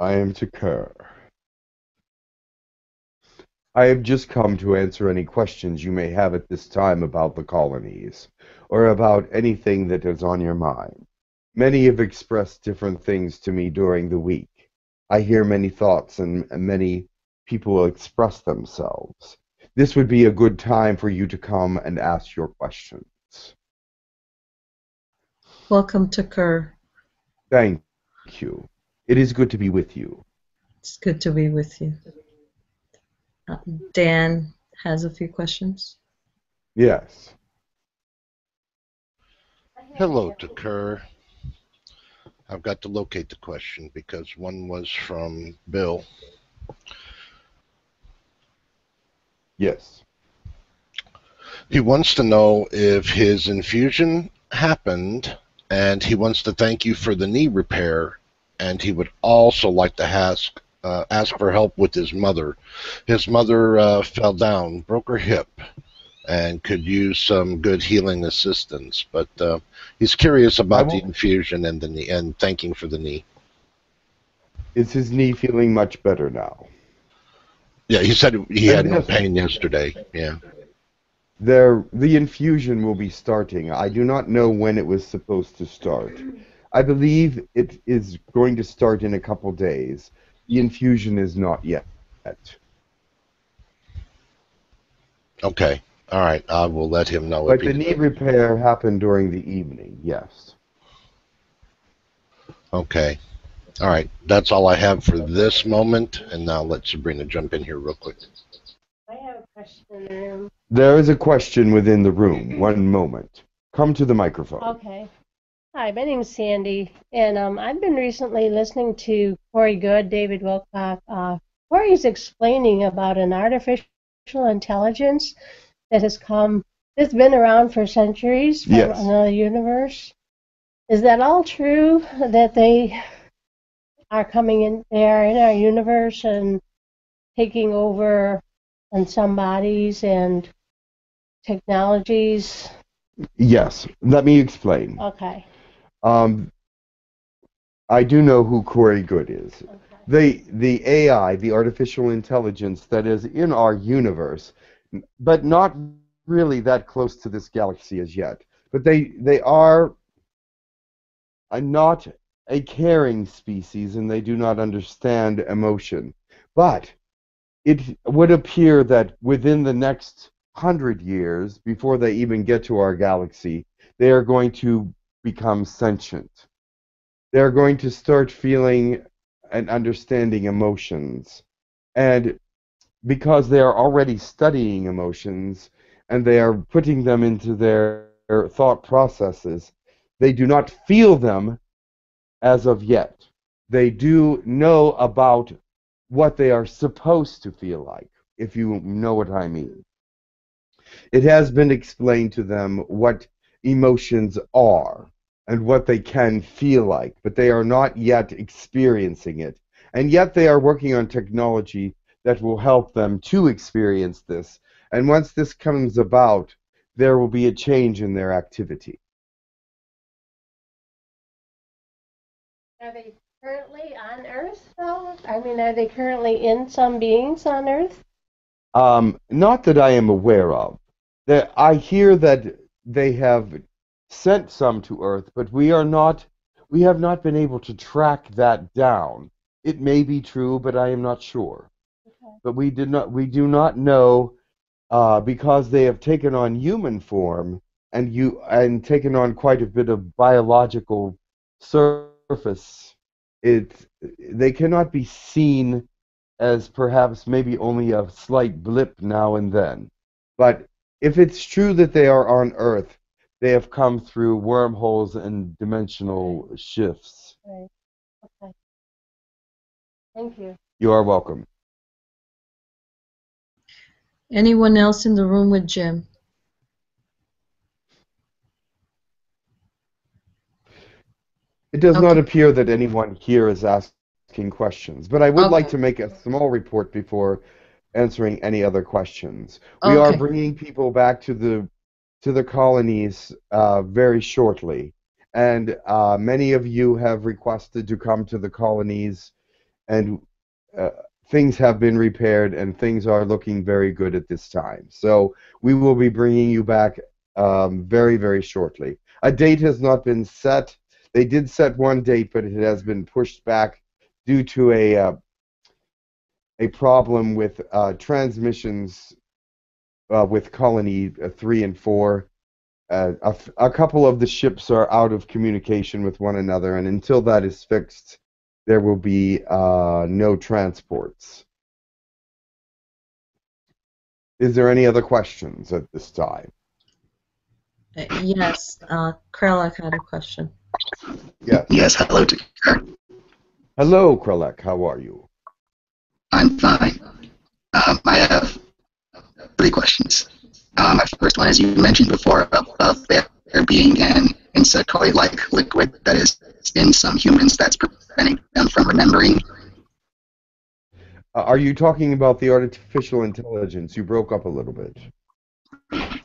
I am Tekkrr. I have just come to answer any questions you may have at this time about the colonies, or about anything that is on your mind. Many have expressed different things to me during the week. I hear many thoughts and many people express themselves. This would be a good time for you to come and ask your questions. Welcome, Tekkrr. Thank you. It is good to be with you. It's good to be with you. Dan has a few questions. Yes. Hello, Tekkrr. I've got to locate the question because one was from Bill. Yes. He wants to know if his infusion happened, and he wants to thank you for the knee repair, and he would also like to ask for help with his mother. His mother fell down, broke her hip, and could use some good healing assistance. But he's curious about the infusion and the knee, and thanking for the knee. Is his knee feeling much better now? Yeah, he said he had no pain yesterday. Yeah. The infusion will be starting. I do not know when it was supposed to start. I believe it is going to start in a couple days. The infusion is not yet. Okay. All right. I will let him know. But the knee repair happened during the evening, yes. Okay. All right. That's all I have for this moment, and now let Sabrina jump in here real quick. I have a question in the room. There is a question within the room. One moment. Come to the microphone. Okay. Hi, my name is Sandy, and I've been recently listening to Corey Goode, David Wilcock, where he's explaining about an artificial intelligence that has come, it's been around for centuries from another universe. Is that all true, that they are coming in, they are in our universe and taking over on some bodies and technologies? Yes. Let me explain. Okay. I do know who Corey Goode is. Okay. The AI, the artificial intelligence that is in our universe, but not really that close to this galaxy as yet. But they are not a caring species, and they do not understand emotion. But it would appear that within the next 100 years, before they even get to our galaxy, they are going to become sentient. They're going to start feeling and understanding emotions. And because they are already studying emotions and they are putting them into their thought processes, they do not feel them as of yet. They do know about what they are supposed to feel like, if you know what I mean. It has been explained to them what emotions are and what they can feel like, but they are not yet experiencing it. And yet they are working on technology that will help them to experience this. And once this comes about, there will be a change in their activity. Are they currently on Earth, though? I mean, are they currently in some beings on Earth? Not that I am aware of. I hear that they have sent some to Earth, but we have not been able to track that down. It may be true, but I am not sure. Okay. But we do not know, because they have taken on human form and taken on quite a bit of biological surface. They cannot be seen as perhaps maybe only a slight blip now and then. But if it's true that they are on Earth, they have come through wormholes and dimensional shifts. Right. Okay. Thank you. You are welcome. Anyone else in the room with Jim? It does not appear that anyone here is asking questions, but I would like to make a small report before answering any other questions. We are bringing people back to the colonies very shortly, and many of you have requested to come to the colonies and things have been repaired, and things are looking very good at this time. So we will be bringing you back very, very shortly. A date has not been set. They did set one date, but it has been pushed back due to a problem with transmissions with Colony 3 and 4. A couple of the ships are out of communication with one another, and until that is fixed, there will be no transports. Is there any other questions at this time? Yes, Kralek had a question. Yes. Yes, hello, Tekkrr. Hello, Kralek. How are you? I'm fine. I have 3 questions. My first one is, you mentioned before about there being an insectoid-like liquid that is in some humans that's preventing them from remembering. Are you talking about the artificial intelligence? You broke up a little bit.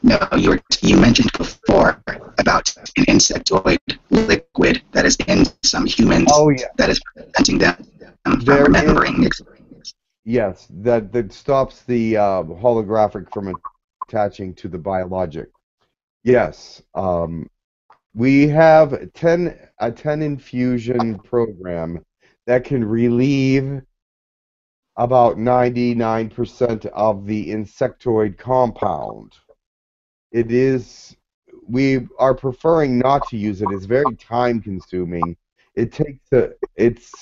No, you mentioned before about an insectoid liquid that is in some humans that is preventing them from remembering. Yes, that stops the holographic from attaching to the biologic. Yes. We have a 10 infusion program that can relieve about 99% of the insectoid compound. We are preferring not to use it. It's very time consuming. It takes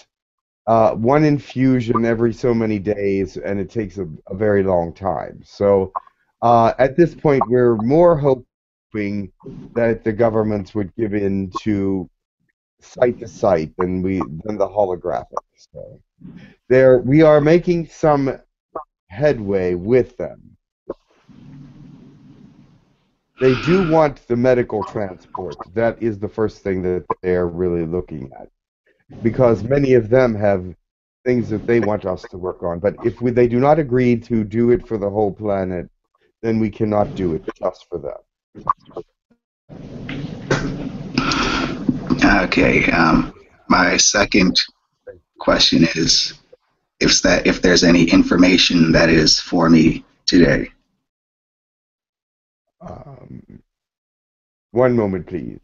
one infusion every so many days, and it takes a very long time. So at this point, we're more hoping that the governments would give in to site-to-site than the holographic. So we are making some headway with them. They do want the medical transport. That is the first thing that they are really looking at, because many of them have things that they want us to work on. But if they do not agree to do it for the whole planet, then we cannot do it just for them. Okay. My second question is if there's any information that is for me today. One moment, please.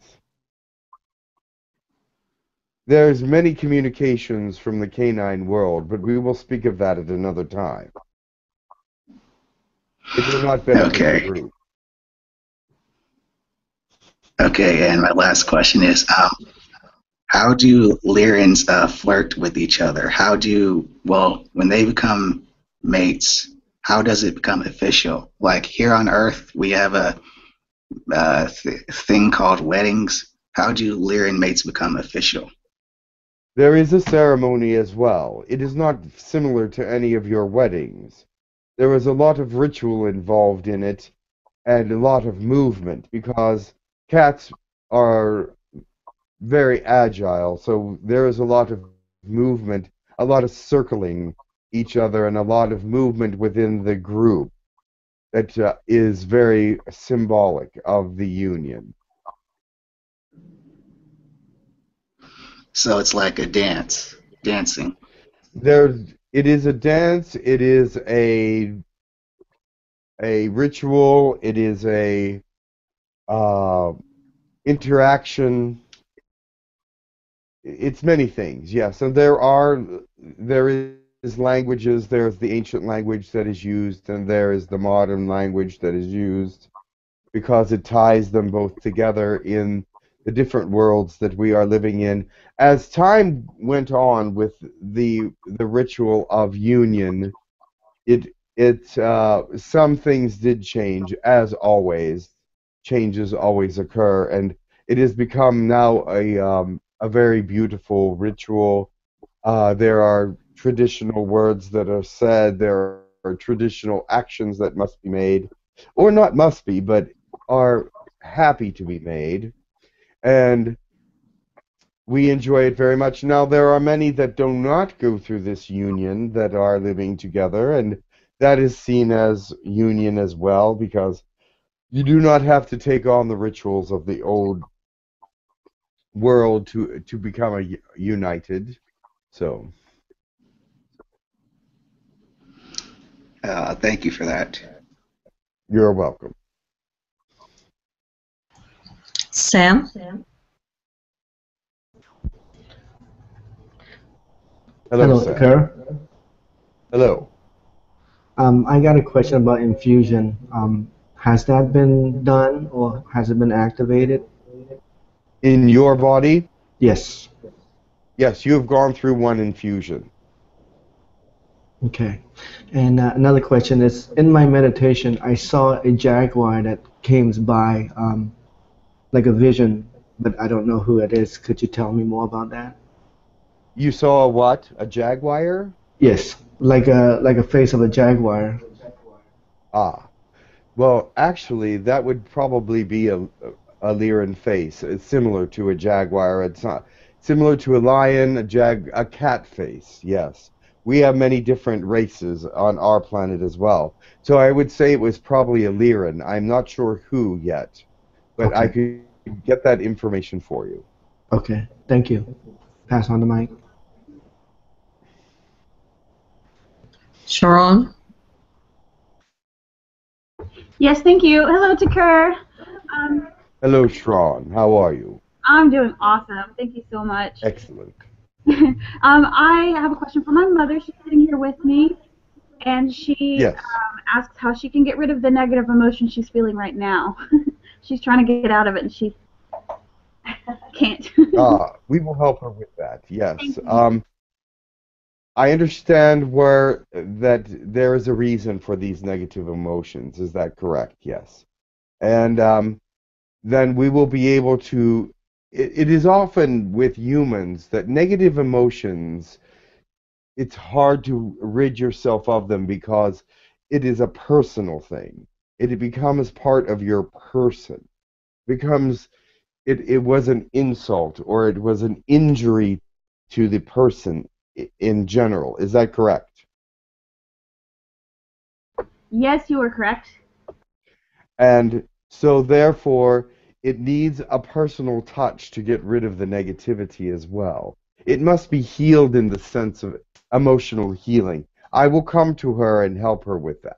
There's many communications from the canine world, but we will speak of that at another time. It will not benefit the group. Okay, and my last question is, how do Lyrans flirt with each other? When they become mates, how does it become official? Like here on Earth, we have a thing called weddings. How do Lyran mates become official? There is a ceremony as well. It is not similar to any of your weddings. There is a lot of ritual involved in it, and a lot of movement, because cats are very agile, so there is a lot of movement, a lot of circling each other, and a lot of movement within the group that is very symbolic of the union. So it's like a dance, dancing. It is a dance, it is a ritual, it is a interaction. It's many things, yes. And there is languages. There's the ancient language that is used, and there is the modern language that is used, because it ties them both together in the different worlds that we are living in. As time went on with the ritual of union, some things did change, as always. Changes always occur, and it has become now a very beautiful ritual. There are traditional words that are said. There are traditional actions that must be made, or not must be, but are happy to be made. And we enjoy it very much. Now, there are many that do not go through this union that are living together, and that is seen as union as well, because you do not have to take on the rituals of the old world to become united. So Thank you for that. You're welcome. Sam? Hello, Tekkrr. Hello. I got a question about infusion. Has that been done, or has it been activated? In your body? Yes. Yes, you have gone through one infusion. Okay. And another question is, in my meditation, I saw a jaguar that came by, like a vision, but I don't know who it is. Could you tell me more about that? You saw a what? A jaguar? Yes, like a face of a jaguar. Ah, well, actually, that would probably be a Lyran face. It's similar to a jaguar. It's not similar to a lion, a cat face. Yes, we have many different races on our planet as well. So I would say it was probably a Lyran. I'm not sure who yet, but okay. I could get that information for you. Okay, thank you. Pass on the mic. Sharon? Yes, thank you. Hello, Tekkrr. Hello, Sharon. How are you? I'm doing awesome. Thank you so much. Excellent. I have a question for my mother. She's sitting here with me, and she asks how she can get rid of the negative emotion she's feeling right now. She's trying to get out of it, and she can't. We will help her with that, yes. I understand that there is a reason for these negative emotions. Is that correct? Yes. And then we will be able to... It is often with humans that negative emotions, it's hard to rid yourself of them because it is a personal thing. It becomes part of your person. It becomes... It was an insult, or it was an injury to the person in general. Is that correct? Yes, you are correct. And so, therefore, it needs a personal touch to get rid of the negativity as well. It must be healed in the sense of emotional healing. I will come to her and help her with that.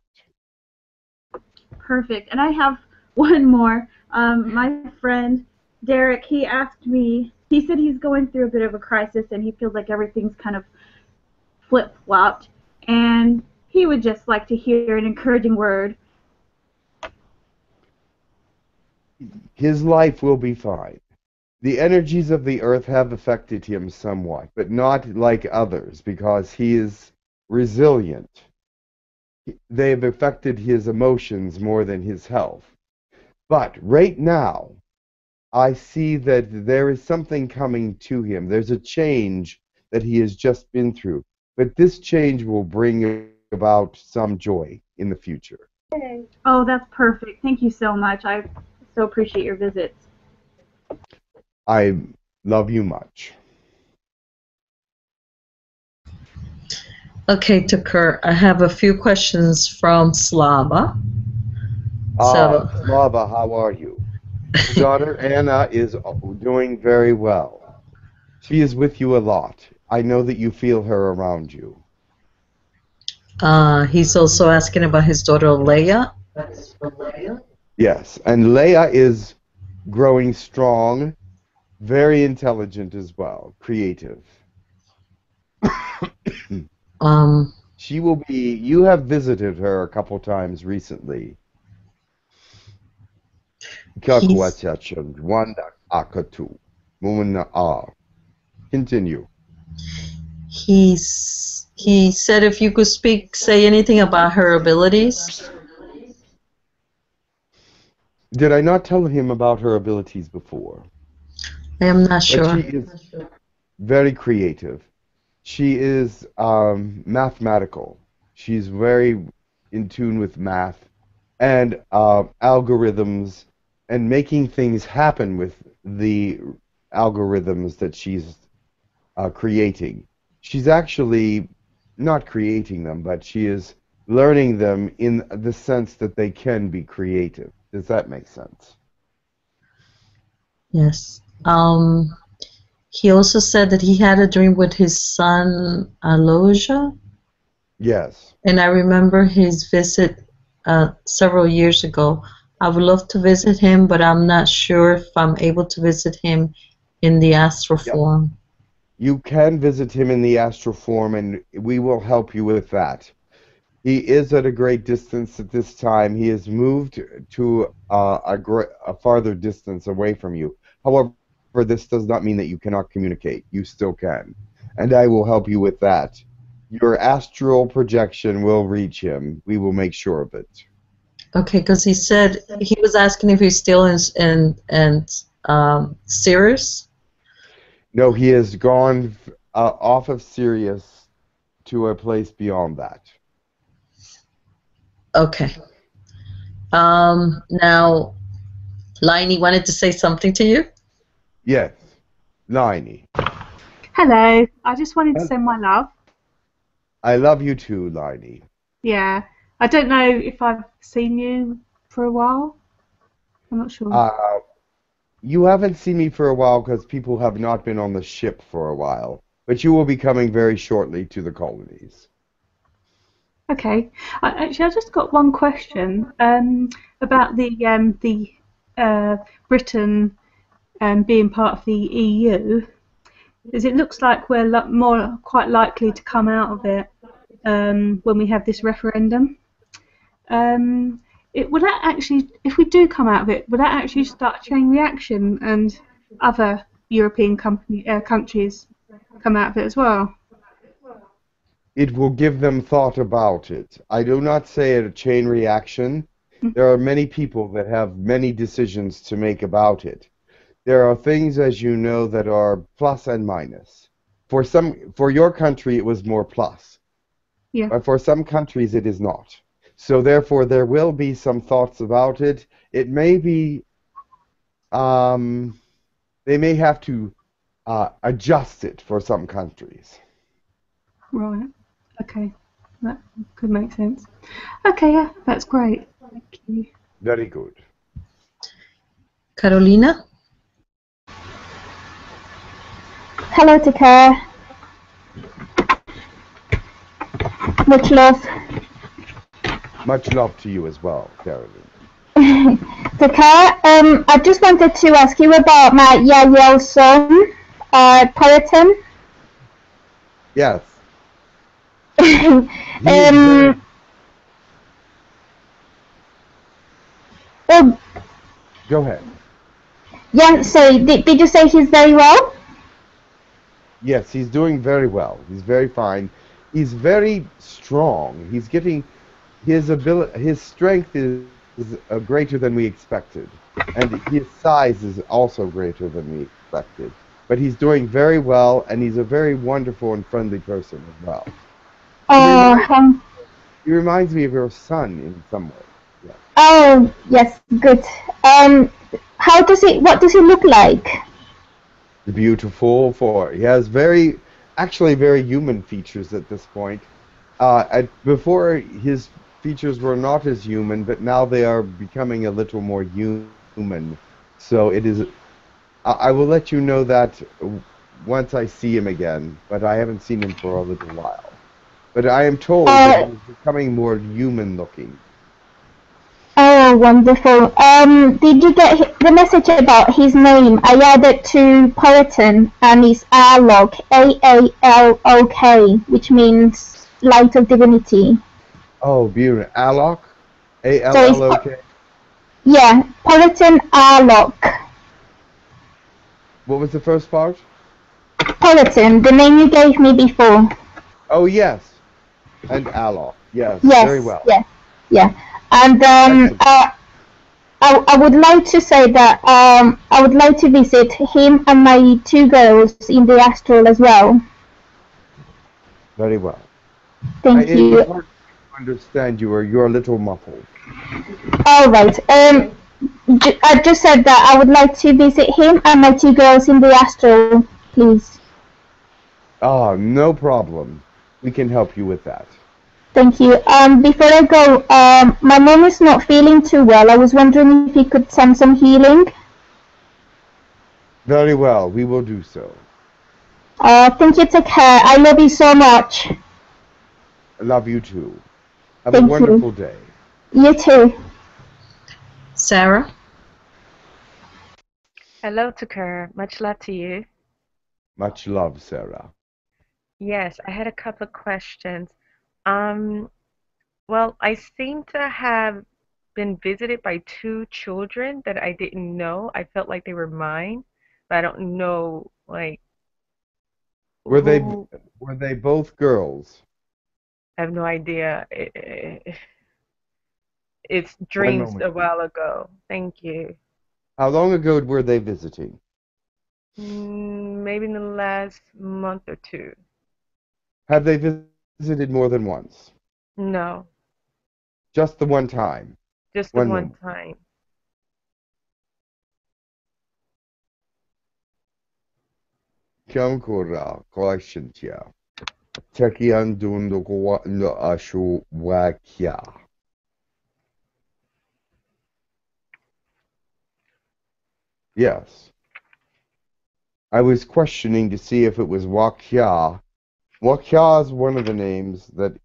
Perfect. And I have one more. My friend... Derek, he asked me, he said he's going through a bit of a crisis and he feels like everything's kind of flip-flopped, and he would just like to hear an encouraging word. His life will be fine. The energies of the earth have affected him somewhat, but not like others, because he is resilient. They have affected his emotions more than his health. But right now, I see that there is something coming to him. There's a change that he has just been through. But this change will bring about some joy in the future. Oh, that's perfect. Thank you so much. I so appreciate your visits. I love you much. Okay, Tekkrr, I have a few questions from Slava. Slava, how are you? His daughter Anna is doing very well. She is with you a lot. I know that you feel her around you. He's also asking about his daughter Leia. Yes, and Leia is growing strong, very intelligent as well, creative. She will be... You have visited her a couple times recently. Continue. He said if you could say anything about her abilities. Did I not tell him about her abilities before? I am not sure. But she is very creative. She is mathematical. She's very in tune with math and algorithms, and making things happen with the algorithms that she's creating. She's actually not creating them, but she is learning them in the sense that they can be creative. Does that make sense? Yes. He also said that he had a dream with his son, Aloja. Yes. And I remember his visit several years ago. I would love to visit him, but I'm not sure if I'm able to visit him in the astral form. You can visit him in the astral form, and we will help you with that. He is at a great distance at this time. He has moved to a farther distance away from you. However, this does not mean that you cannot communicate. You still can. And I will help you with that. Your astral projection will reach him. We will make sure of it. Okay, because he said he was asking if he's still in Sirius. No, he has gone off of Sirius to a place beyond that. Okay. Now, Lainey wanted to say something to you? Yes, Lainey. Hello. I just wanted to send my love. I love you too, Lainey. Yeah. I don't know if I've seen you for a while. I'm not sure. You haven't seen me for a while because people have not been on the ship for a while. But you will be coming very shortly to the colonies. Okay. Actually, I just got one question about the Britain being part of the EU. As it looks like we're more quite likely to come out of it when we have this referendum. Would that actually, if we do come out of it, would that actually start a chain reaction and other European countries come out of it as well? It will give them thought about it. I do not say a chain reaction. There are many people that have many decisions to make about it. There are things, as you know, that are plus and minus. For your country, it was more plus. Yeah. But for some countries, it is not. So therefore, there will be some thoughts about it. It may be, they may have to adjust it for some countries. Right. Okay. That could make sense. Okay, yeah, that's great. Thank you. Very good. Carolina? Hello, Tekkrr. Much love. Much love to you as well, Carolina. Tekkrr, I just wanted to ask you about my Yahyel son, Politan. Yes. Go ahead. Yeah, sorry, did you say he's very well? Yes, he's doing very well. He's very fine. He's very strong. He's getting his ability. His strength is greater than we expected, and his size is also greater than we expected. But he's doing very well, and he's a very wonderful and friendly person as well. He reminds me of your son in some way. Yeah. Oh yes, good. What does he look like? Beautiful. He has actually very human features at this point. Before his features were not as human, but now they are becoming a little more human. So it is. I will let you know that once I see him again, but I haven't seen him for a little while. But I am told that he's becoming more human-looking. Oh, wonderful. Did you get the message about his name? I added to Politan, and it's Alok, A-A-L-O-K, which means light of divinity. Oh, beautiful. Alok? A-L-L-O-K? So yeah, Politan Alok. What was the first part? Politan, the name you gave me before. Oh, yes. And Alok. Yes, yes, very well. Yes, yes. Yeah. And I would like to say that I would like to visit him and my two girls in the astral as well. Very well. Thank you. It's hard to understand you, or you're a little muffled. All right. I just said that I would like to visit him and my two girls in the astral, please. Oh, no problem. We can help you with that. Thank you. Before I go, my mom is not feeling too well. I was wondering if you could send some healing. Very well. We will do so. Thank you, Tekkrr. I love you so much. Love you too. Have Thank a wonderful you. Day. You too. Sarah? Hello, Tekkrr. Much love to you. Much love, Sarah. Yes, I had a couple of questions. Well, I seem to have been visited by two children that I didn't know. I felt like they were mine, but I don't know, like... Were they both girls? I have no idea. It's dreams a while ago. Thank you. How long ago were they visiting? Maybe in the last month or two. Have they visited more than once? No. Just the one time? Just the one time. كم كورا كواشنتيا تكيان دون دكوا نأشو واقيا. Yes. I was questioning to see if it was Wakya. Wakya is one of the names that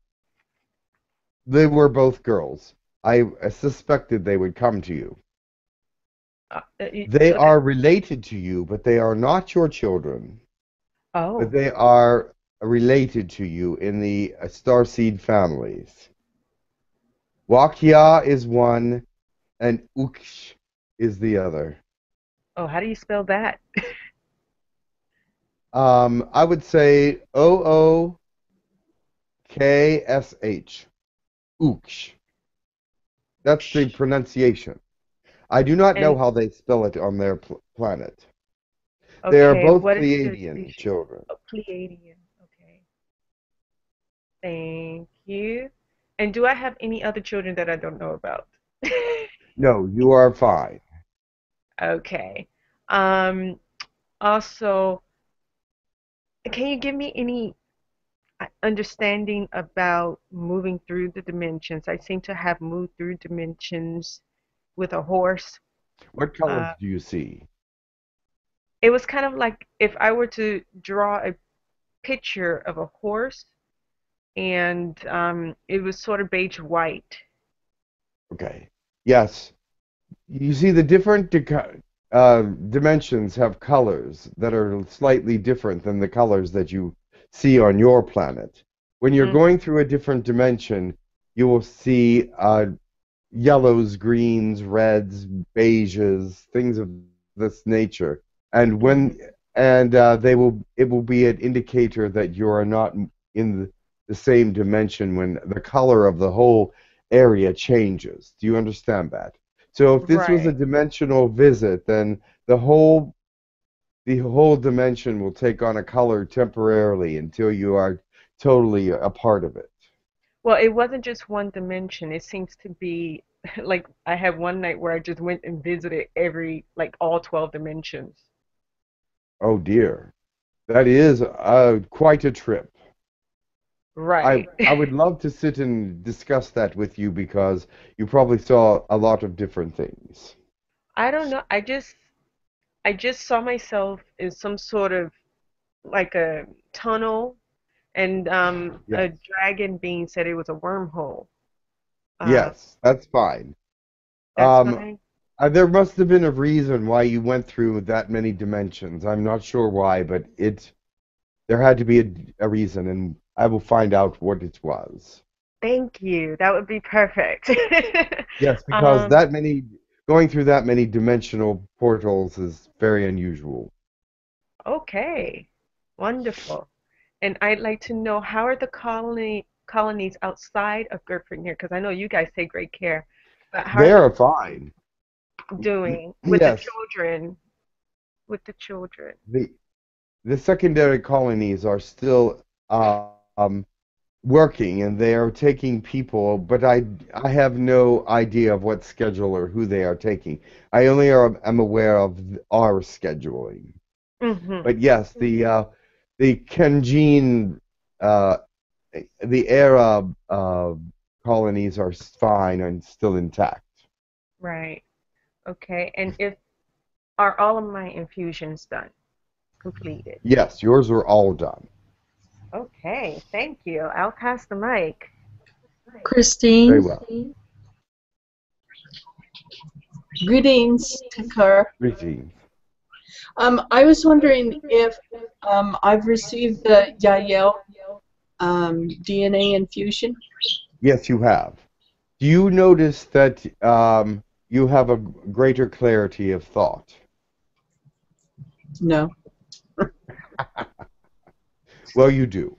they were both girls. I suspected they would come to you. They are related to you, but they are not your children. Oh. But they are related to you in the starseed families. Wakya is one, and Ooksh is the other. Oh, how do you spell that? I would say O-O-K-S-H. Ooksh. That's the pronunciation. I do not know how they spell it on their planet. Okay, they are both Pleiadian children. Oh, Pleiadian, okay. Thank you. And do I have any other children that I don't know about? No, you are fine. Okay. Also... Can you give me any understanding about moving through the dimensions? I seem to have moved through dimensions with a horse. What colors do you see? It was kind of like if I were to draw a picture of a horse, and it was sort of beige white. Okay. Yes. You see the different... dimensions have colors that are slightly different than the colors that you see on your planet. When you're going through a different dimension, you will see yellows, greens, reds, beiges, things of this nature. And it will be an indicator that you are not in the same dimension when the color of the whole area changes. Do you understand that? So if this was a dimensional visit, then the whole dimension will take on a color temporarily until you are totally a part of it. Well, it wasn't just one dimension. It seems to be like I had one night where I just went and visited all 12 dimensions. Oh dear. That is quite a trip. Right. I would love to sit and discuss that with you because you probably saw a lot of different things. I don't know. I just saw myself in some sort of like a tunnel, and a dragon being said it was a wormhole. Yes, that's fine. That's fine. There must have been a reason why you went through that many dimensions. I'm not sure why, but there had to be a reason, and I will find out what it was. Thank you. That would be perfect. Yes, because going through that many dimensional portals is very unusual. Okay. Wonderful. And I'd like to know, how are the colonies outside of Girk Fitneer here? Because I know you guys take great care. But how are they fine. Doing with the children. With the children. The secondary colonies are still working, and they are taking people, but I have no idea of what schedule or who they are taking. I only am aware of our scheduling. But yes, the Kenjin, the Arab colonies are fine and still intact. Right. Okay. And are all of my infusions done, completed? Yes, yours are all done. Okay, thank you. I'll pass the mic. Christine. Very well. Greetings, Tekkrr. Greetings. I was wondering if I've received the Yahyel DNA infusion. Yes, you have. Do you notice that you have a greater clarity of thought? No. Well, you do.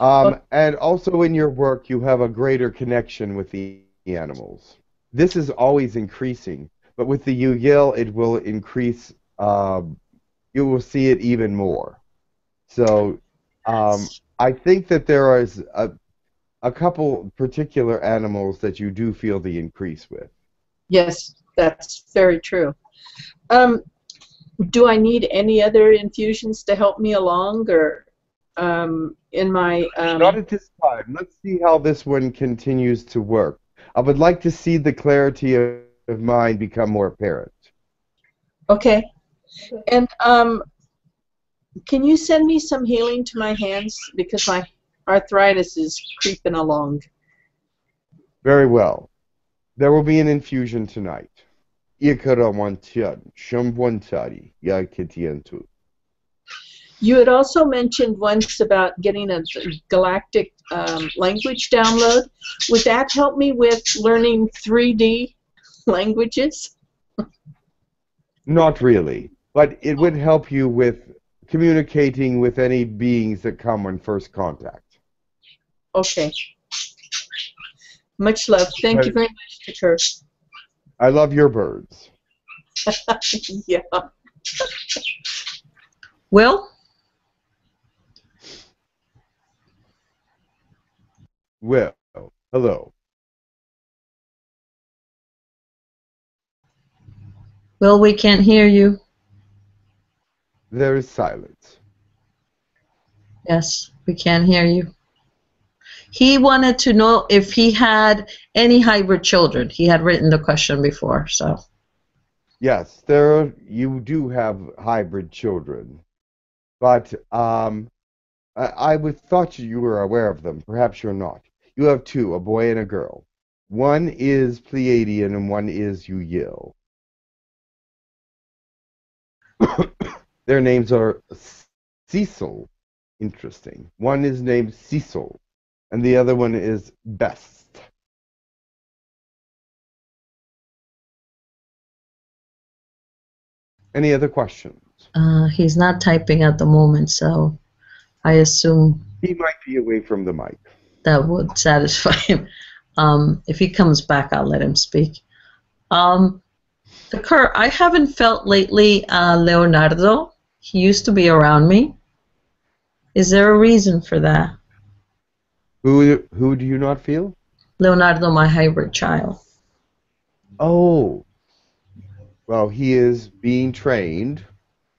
And also in your work, you have a greater connection with the animals. This is always increasing, but with the Yahyel, it will increase. You will see it even more. So I think that there is a couple particular animals that you do feel the increase with. Yes, that's very true. Do I need any other infusions to help me along, or in my... Not at this time. Let's see how this one continues to work. I would like to see the clarity of mind become more apparent. Okay. And can you send me some healing to my hands? Because my arthritis is creeping along. Very well. There will be an infusion tonight. You had also mentioned once about getting a galactic language download. Would that help me with learning 3D languages? Not really, but it would help you with communicating with any beings that come on first contact. Okay. Much love. Thank you very much, Tekkrr. I love your birds. Yeah. Will? Will. Hello. Will, we can't hear you. There is silence. Yes, we can't hear you. He wanted to know if he had any hybrid children. He had written the question before, so. Yes, you do have hybrid children, but I thought you were aware of them. Perhaps you're not. You have two, a boy and a girl. One is Pleiadian and one is Yahyel. Their names are Cecil. Interesting. One is named Cecil, and the other one is Bess. Any other questions? He's not typing at the moment, so I assume he might be away from the mic. That would satisfy him. If he comes back, I'll let him speak. Tekkrr, I haven't felt lately Leonardo. He used to be around me. Is there a reason for that? Who do you not feel? Leonardo, my hybrid child. Oh. Well, he is being trained,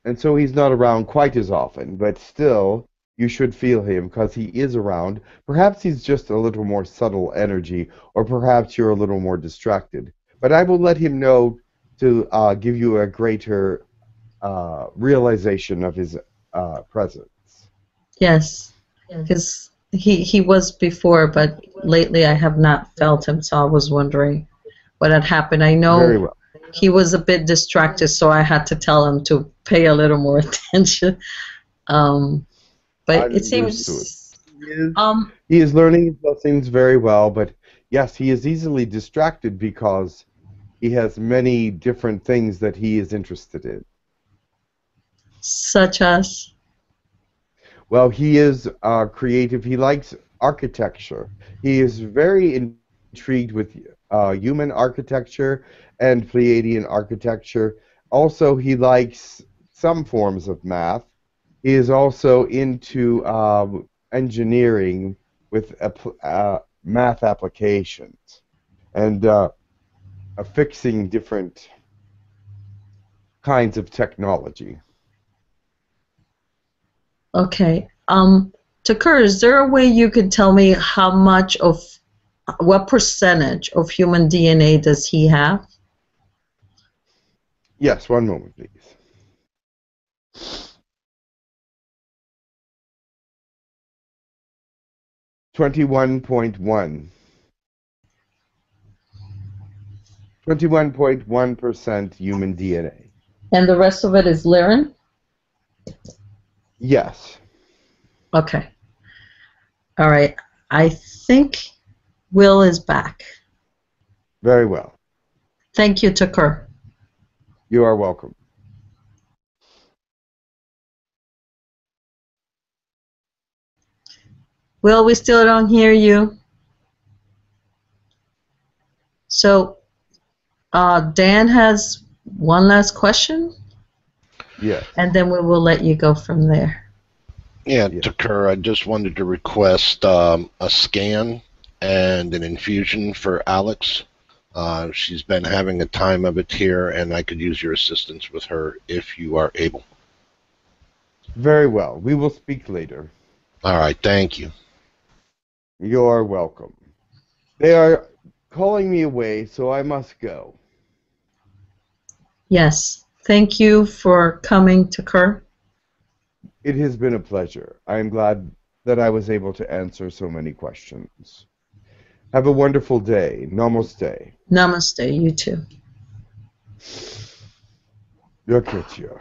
and so he's not around quite as often, but still you should feel him because he is around. Perhaps he's just a little more subtle energy, or perhaps you're a little more distracted. But I will let him know to give you a greater realization of his presence. Yes, because he was before, but lately I have not felt him, so I was wondering what had happened. I know very well. He was a bit distracted, so I had to tell him to pay a little more attention. But it seems he is learning his lessons very well, but yes, he is easily distracted because he has many different things that he is interested in. Such as? Well, he is creative. He likes architecture. He is very intrigued with human architecture and Pleiadian architecture. Also, he likes some forms of math. He is also into engineering with math applications and affixing different kinds of technology. Okay. Tekkrr, is there a way you could tell me how much of, what percentage of human DNA does he have? Yes, one moment, please. 21.1. 21.1% human DNA. And the rest of it is Lyran? Yes. Okay. All right. I think Will is back. Very well. Thank you, Tekkrr. You are welcome. Will, we still don't hear you. So, Dan has one last question. Yeah. And then we will let you go from there. Yeah, yeah. Tekkrr, I just wanted to request a scan and an infusion for Alex. She's been having a time of it here, and I could use your assistance with her if you are able. Very well. We will speak later. All right. Thank you. You're welcome. They are calling me away, so I must go. Yes. Thank you for coming, Tekkrr. It has been a pleasure. I am glad that I was able to answer so many questions. Have a wonderful day. Namaste. Namaste. You too. Look at you.